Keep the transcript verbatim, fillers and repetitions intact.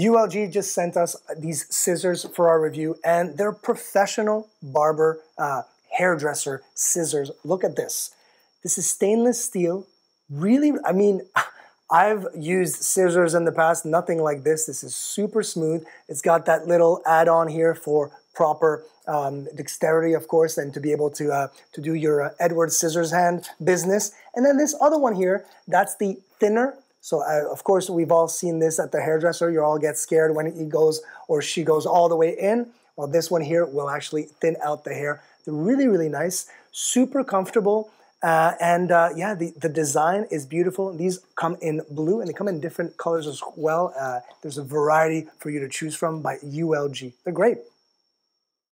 U L G just sent us these scissors for our review, and they're professional barber, uh, hairdresser scissors. Look at this. This is stainless steel. Really, I mean, I've used scissors in the past, nothing like this. This is super smooth. It's got that little add-on here for proper um, dexterity, of course, and to be able to, uh, to do your uh, Edward Scissors hand business. And then this other one here, that's the thinner. So, uh, of course, we've all seen this at the hairdresser. You all get scared when he goes or she goes all the way in. Well, this one here will actually thin out the hair. They're really, really nice, super comfortable. Uh, and uh, yeah, the, the design is beautiful. These come in blue and they come in different colors as well. Uh, there's a variety for you to choose from by U L G. They're great.